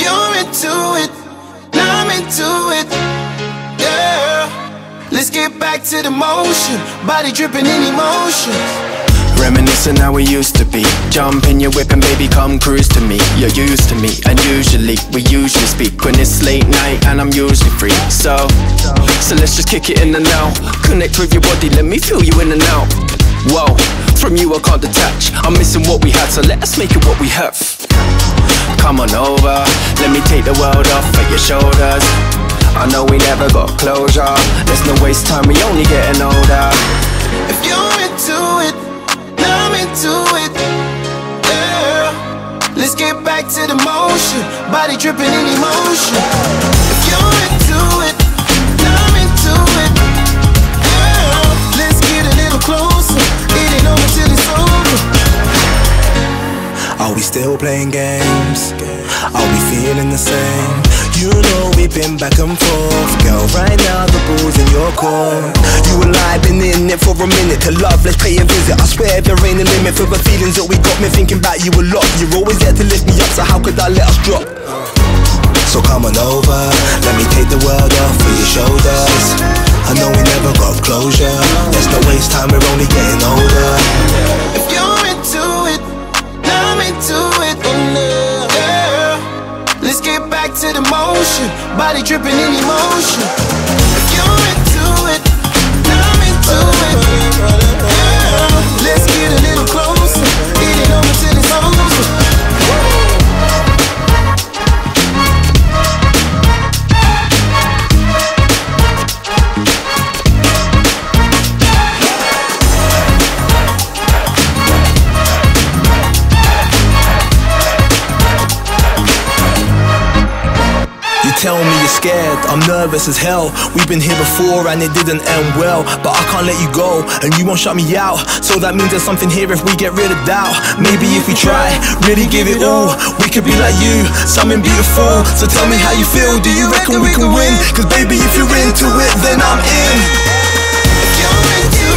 you're into it, I'm into it, yeah. Let's get back to the motion, body dripping in emotions. Reminiscing how we used to be. Jump in your whip and baby come cruise to me. You're used to me and usually, we usually speak when it's late night and I'm usually free. So let's just kick it in and out. Connect with your body, let me feel you in and out. Whoa, from you I can't detach. I'm missing what we had, so let us make it what we have. Come on over, let me take the world off at your shoulders. I know we never got closure. Let's not waste time, we only getting older. If you're into it, I'm into it, yeah. Let's get back to the motion, body dripping in emotion. If you're into it, I'm into it, yeah. Let's get a little closer, it ain't over till it's over. Are we still playing games? Are we feeling the same? You know we've been back and forth. Girl, right now the ball's in your court. You and I been in it for a minute. To love, let's pay a visit. I swear there ain't a limit for the feelings that we got. Me thinking about you a lot. You're always there to lift me up, so how could I let us drop? So come on over, let me take the world off of your shoulders. I know we never got closure. There's no waste time, we're only getting older. If you're into it, I'm into it, yeah. Let's get back to the motion, body dripping in emotion. If you're into it, I'm into it, yeah. Let's get a little closer, it ain't over till it's over. Tell me you're scared, I'm nervous as hell. We've been here before and it didn't end well. But I can't let you go, and you won't shut me out. So that means there's something here if we get rid of doubt. Maybe if we try, really give it all, we could be like you, something beautiful. So tell me how you feel, do you reckon we can win? Cause baby if you're into it, then I'm in. If you're into